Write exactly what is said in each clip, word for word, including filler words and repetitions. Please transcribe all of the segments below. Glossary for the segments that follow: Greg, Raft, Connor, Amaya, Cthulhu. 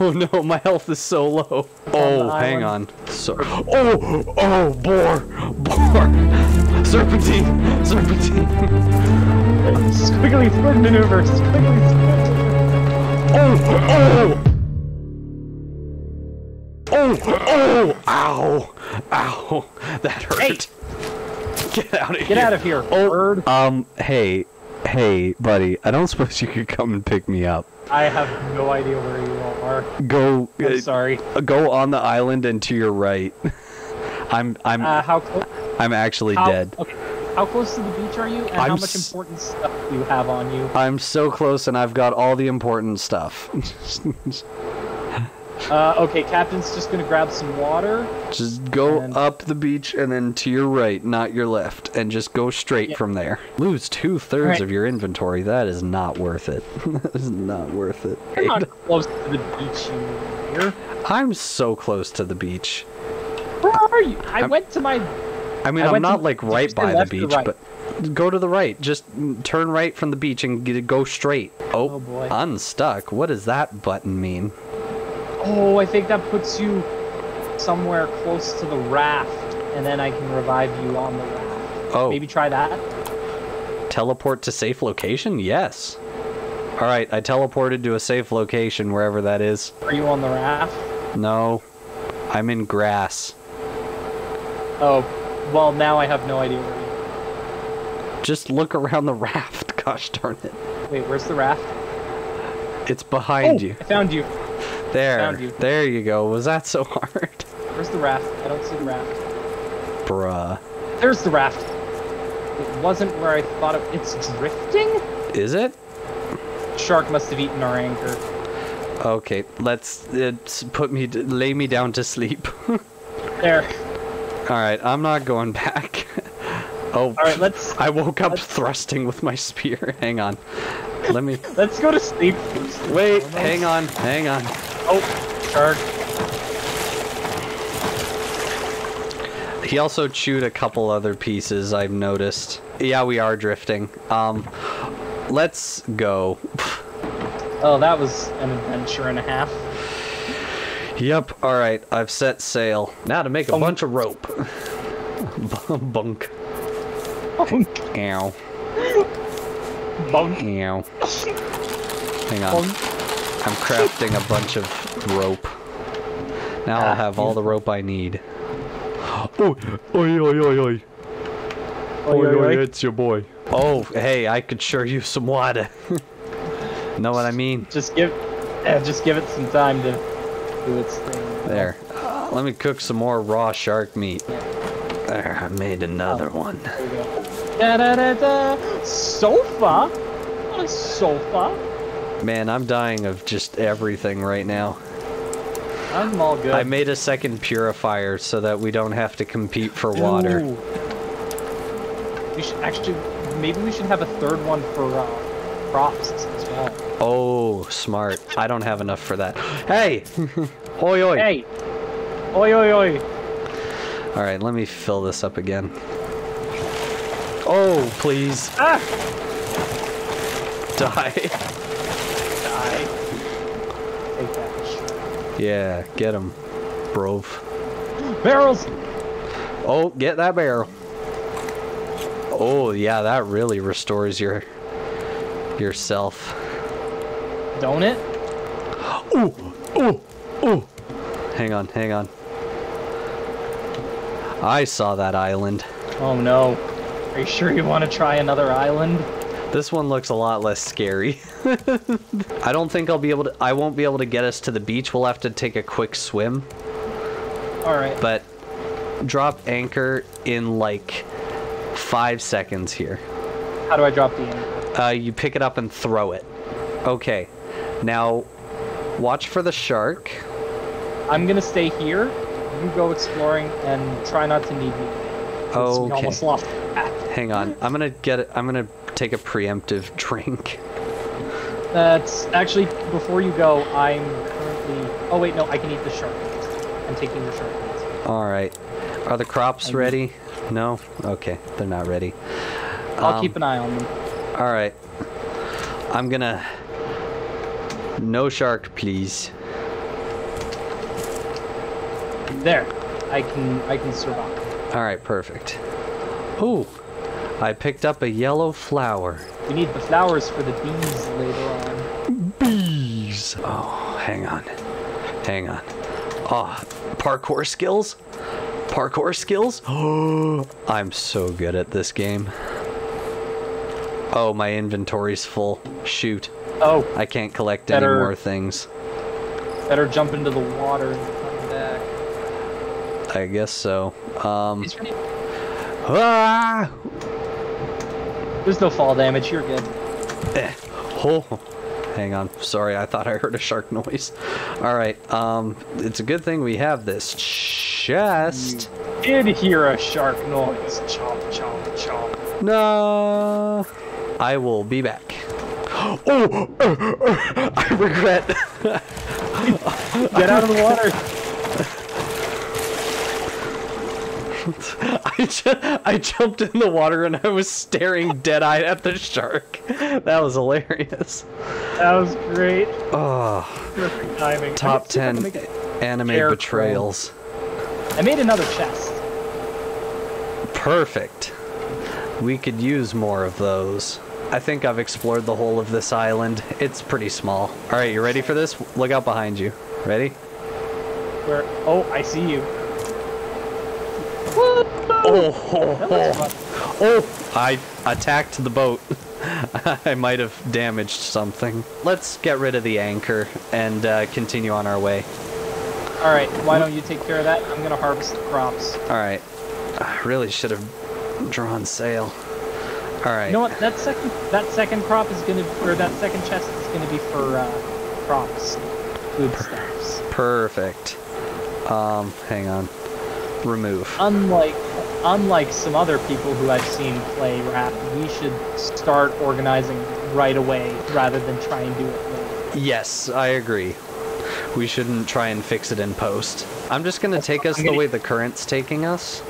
Oh no, my health is so low. Oh, hang on. So oh, oh, boar, boar, serpentine, serpentine. Squiggly sprint maneuver, squiggly sprint. Oh, oh, oh, oh, ow, ow, that hurt. Hey. Get out of here. Get out of here, oh, bird. Um, hey. Hey, buddy, I don't suppose you could come and pick me up. I have no idea where you are. Go... I'm uh, sorry. Go on the island and to your right. I'm... I'm... Uh, how close? I'm actually how, dead. Okay. How close to the beach are you, and I'm how much important stuff do you have on you? I'm so close, and I've got all the important stuff. uh, okay, Captain's just gonna grab some water. Just go and... up the beach and then to your right, not your left, and just go straight yeah. from there. Lose two-thirds right. of your inventory. That is not worth it. That is not worth it. You're not close to the beach, you here. I'm so close to the beach. Where are you? I I'm, went to my... I mean, I I'm not, to, like, right by the beach, right. but go to the right. Just turn right from the beach and get, go straight. Oh, oh boy. Unstuck. What does that button mean? Oh, I think that puts you somewhere close to the raft, and then I can revive you on the raft. Oh. Maybe try that? Teleport to safe location? Yes. Alright, I teleported to a safe location, wherever that is. Are you on the raft? No. I'm in grass. Oh. Well, now I have no idea where you are. Just look around the raft. Gosh darn it. Wait, where's the raft? It's behind oh, you. I found you. There, you. there you go. Was that so hard? Where's the raft? I don't see the raft. Bruh. There's the raft. It wasn't where I thought of. It's drifting? Is it? Shark must have eaten our anchor. Okay, let's it's put me to, lay me down to sleep. There. All right, I'm not going back. Oh. All right, let's. I woke up let's... thrusting with my spear. Hang on. Let me. Let's go to sleep. Wait, Almost. hang on, hang on. Oh, shark. He also chewed a couple other pieces, I've noticed. Yeah, we are drifting. Um, let's go. Oh, that was an adventure and a half. Yep, alright, I've set sail. Now to make a um, bunch of rope. Bunk. Bunk. Ow. Bunk. Ow. Hang on. Bunk. I'm crafting a bunch of rope. Now ah, I'll have all the rope I need. Oi, oi, oi, oi, oi. Oi, oi, it's your boy. Oh, hey, I could sure use some water. Know what I mean? Just give, uh, just give it some time to do its thing. There. Uh, let me cook some more raw shark meat. There, I made another oh, one. There you go. Da, da, da, da. Sofa? What a sofa? Man, I'm dying of just everything right now. I'm all good. I made a second purifier so that we don't have to compete for water. Ooh. We should actually, maybe we should have a third one for uh, props as well. Oh, smart. I don't have enough for that. Hey! Oi, oi. Hey! Oi, oi, oi. Alright, let me fill this up again. Oh, please. Ah! Die. Yeah, get him, brov. Barrels! Oh, get that barrel. Oh, yeah, that really restores your... yourself. Don't it? Ooh! Ooh! Ooh! Hang on, hang on. I saw that island. Oh, no. Are you sure you want to try another island? This one looks a lot less scary. I don't think I'll be able to, I won't be able to get us to the beach. We'll have to take a quick swim. All right. But drop anchor in like five seconds here. How do I drop the anchor? Uh, you pick it up and throw it. Okay. Now watch for the shark. I'm going to stay here. You go exploring and try not to need me. Oh, okay. Almost lost. Hang on. I'm going to get it. I'm going to take a preemptive drink. That's actually before you go. I'm currently. Oh wait, no, I can eat the shark. I'm taking the shark. All right. Are the crops I'm... ready? No. Okay, they're not ready. I'll um, keep an eye on them. All right. I'm gonna. No shark, please. There, I can I can survive. All right, perfect. Ooh, I picked up a yellow flower. We need the flowers for the bees later on. Bees. Oh, hang on, hang on. Ah, oh, parkour skills. Parkour skills? Oh, I'm so good at this game. Oh, my inventory's full. Shoot. Oh. I can't collect better, any more things. Better jump into the water and come back. I guess so. Um. Ah! There's no fall damage. You're good. Eh. Oh. Hang on. Sorry, I thought I heard a shark noise. All right. Um. It's a good thing we have this. Shh. Chest. You did hear a shark noise. Chomp, chomp, chomp. No. I will be back. Oh, uh, uh, I regret. Get out of the water. I, ju I jumped in the water and I was staring dead-eyed at the shark. That was hilarious. That was great. Oh. Perfect timing. Top ten anime betrayals. Cool. I made another chest. Perfect. We could use more of those. I think I've explored the whole of this island. It's pretty small. All right, you ready for this? Look out behind you. Ready? Where? Oh, I see you. Oh, oh, oh. Oh, I attacked the boat. I might have damaged something. Let's get rid of the anchor and uh, continue on our way. Alright, why don't you take care of that? I'm going to harvest the crops. Alright. I really should have drawn sail. Alright. You know what? That second that second crop is going to... Or that second chest is going to be for uh, crops. Food stuffs. Perfect. Um, hang on. Remove. Unlike, unlike some other people who I've seen play Raft, we should start organizing right away rather than try and do it later. Yes, I agree. We shouldn't try and fix it in post. I'm just going to take us the way the current's taking us.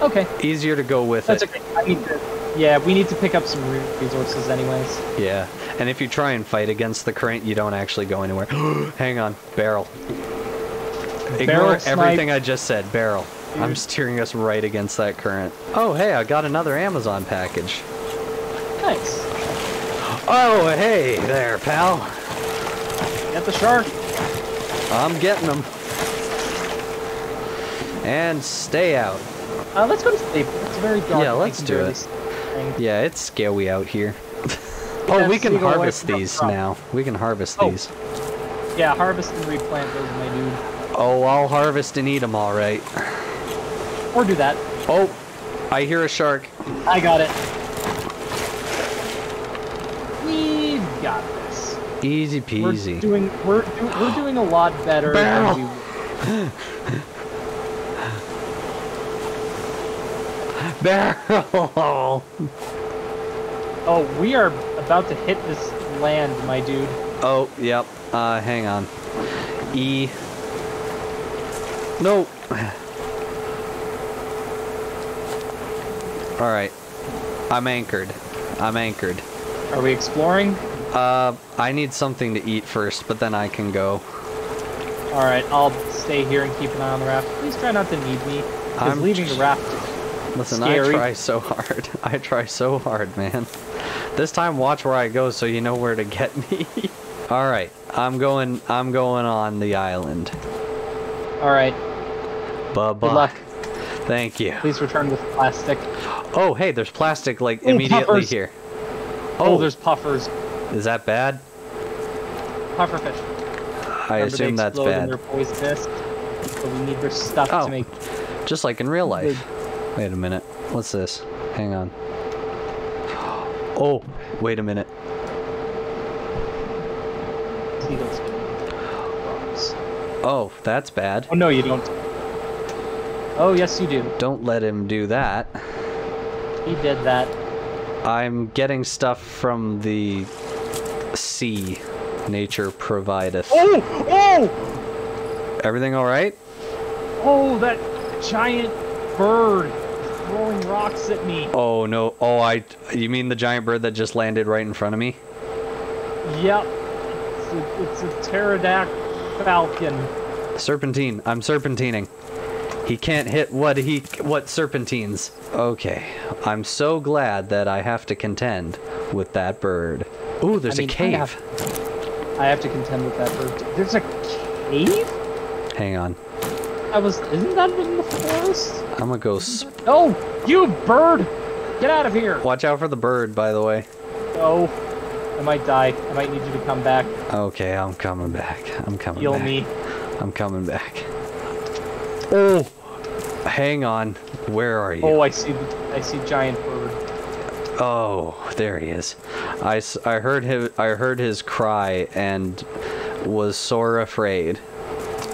Okay. Easier to go with it. That's okay. I need to, yeah, we need to pick up some resources anyways. Yeah, and if you try and fight against the current, you don't actually go anywhere. Hang on. Barrel. Ignore everything I just said. Barrel. Dude. I'm steering us right against that current. Oh, hey, I got another Amazon package. Nice. Oh, hey there, pal. Get the shark. I'm getting them. And stay out. Uh, let's go to sleep. It's very dark. Yeah, let's do it. Yeah, it's scary out here. Oh, we can harvest these now. We can harvest oh. these. Yeah, harvest and replant those, my dude. Oh, I'll harvest and eat them, all right. Or do that. Oh, I hear a shark. I got it. We've got it. Easy peasy. We're doing, we're, do, we're doing a lot better Barrel. than we were. Barrel! Oh, we are about to hit this land, my dude. Oh, yep. Uh, hang on. E. No! Alright. I'm anchored. I'm anchored. Are we exploring? Uh, I need something to eat first, but then I can go. Alright, I'll stay here and keep an eye on the raft. Please try not to need me. I'm leaving the raft. Listen, scary. I try so hard. I try so hard, man. This time, watch where I go so you know where to get me. Alright, I'm going, I'm going on the island. Alright. Bye-bye. Good luck. Thank you. Please return with plastic. Oh, hey, there's plastic, like, Ooh, immediately puffers. here. Oh. oh, there's puffers. Is that bad? Pufferfish. I Remember assume that's bad. They're poisonous, so we need their stuff oh, to make. Just like in real life. Big. Wait a minute. What's this? Hang on. Oh, wait a minute. Oh, that's bad. Oh no, you don't. Oh yes, you do. Don't let him do that. He did that. I'm getting stuff from the. Sea, nature provideth. Oh! Oh! Everything all right? Oh, that giant bird throwing rocks at me. Oh no! Oh, I. You mean the giant bird that just landed right in front of me? Yep. It's a, it's a pterodactyl falcon. Serpentine. I'm serpentining. He can't hit what he what serpentines. Okay. I'm so glad that I have to contend with that bird. Ooh, there's I mean, a cave. I have, I have to contend with that bird. There's a cave? Hang on. I was isn't that in the forest? I'm gonna go sp No! You bird! Get out of here! Watch out for the bird, by the way. No. I might die. I might need you to come back. Okay, I'm coming back. I'm coming Heal back. Heal me. I'm coming back. Oh! Hang on. Where are you? Oh, I see. I see giant bird. Oh, there he is. I, I heard him. I heard his cry and was sore afraid.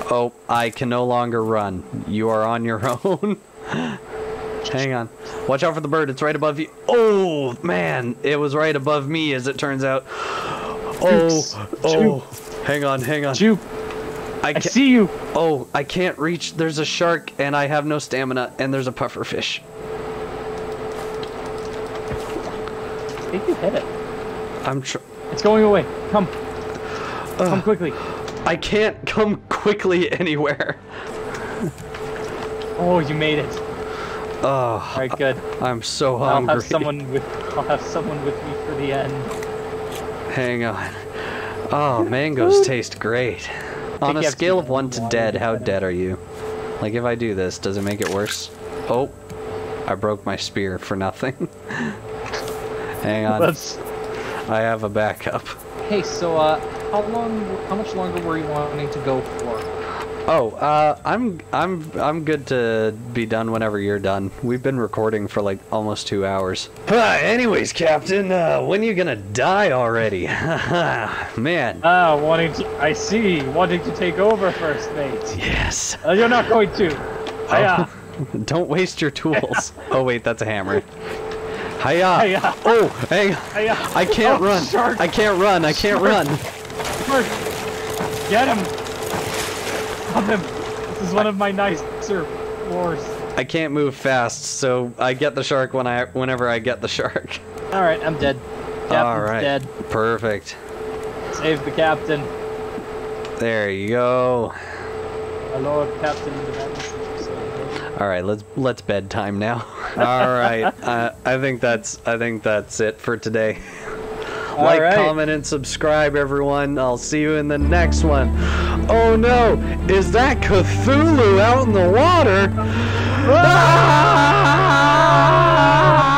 Oh, I can no longer run. You are on your own. Hang on. Watch out for the bird. It's right above you. Oh man, it was right above me, as it turns out. Oh, oh. Hang on. Hang on. Shoot. I, I see you! Oh, I can't reach. There's a shark, and I have no stamina, and there's a puffer fish. I think you hit it. I'm tr- It's going away. Come. Uh, come quickly. I can't come quickly anywhere. Oh, you made it. Oh. All right, good. I'm so hungry. I'll have someone with, I'll have someone with me for the end. Hang on. Oh, mangoes taste great. On a scale of one to dead, how dead are you? Like, if I do this, does it make it worse? Oh, I broke my spear for nothing. Hang on. Let's... I have a backup. Hey, so, uh, how long, how much longer were you wanting to go for? Oh, uh, I'm, I'm, I'm good to be done whenever you're done. We've been recording for, like, almost two hours. Ah, anyways, Captain, uh, when are you gonna die already? Man. Ah, uh, wanting to, I see, wanting to take over, first mate. Yes. Uh, you're not going to. Hiya. Oh, don't waste your tools. Oh, wait, that's a hammer. Hiya. Hiya. Oh, hang on. Hiya. I can't oh, run. Shark. I can't run. I can't shark. run. Shark. Get him. Them. This is one of my nicer floors. I can't move fast, so I get the shark when I, whenever I get the shark. All right, I'm dead. Captain's All right. dead. Perfect. Save the captain. There you go. My lord, captain. All right, let's let's bedtime now. All right, uh, I think that's I think that's it for today. Like, right. comment, and subscribe, everyone. I'll see you in the next one. Oh no! Is that Cthulhu out in the water? Ah!